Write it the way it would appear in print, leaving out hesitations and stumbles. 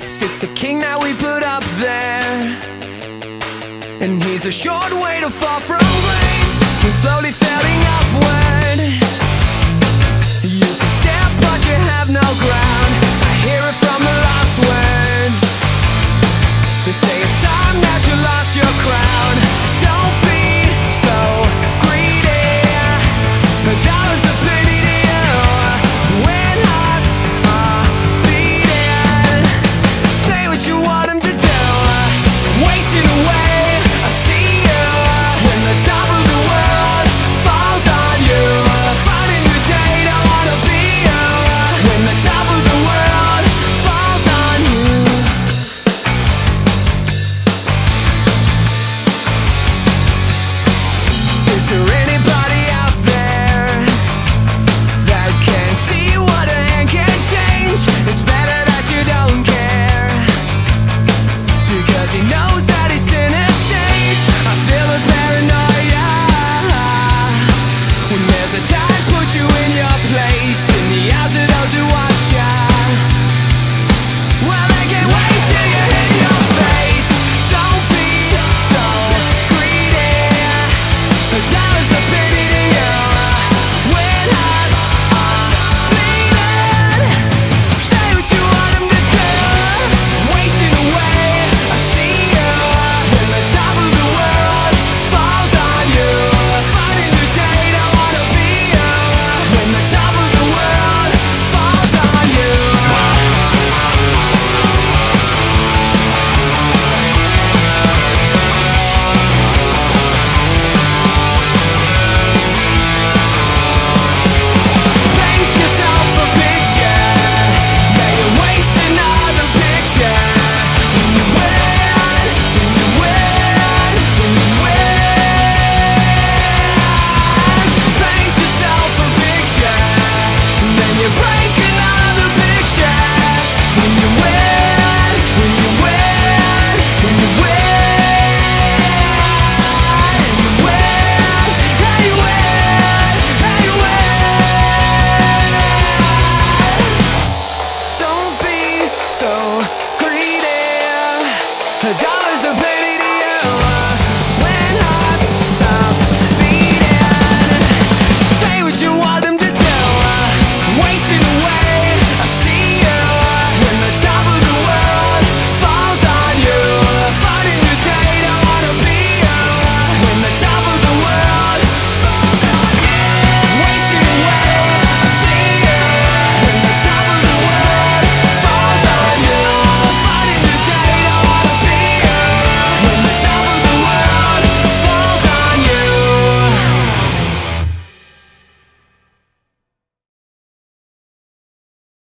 waste. It's the king that we put up there, and he's a short way to fall from grace. King slowly failing upward. You can step but you have no ground. I hear it from the lost words. They say it's time that you lost your crown. Don't be so greedy. A dollar's a penny to you when hearts are beating. Say what you want them to do, wasting away. So greedy, $1's a penny to you.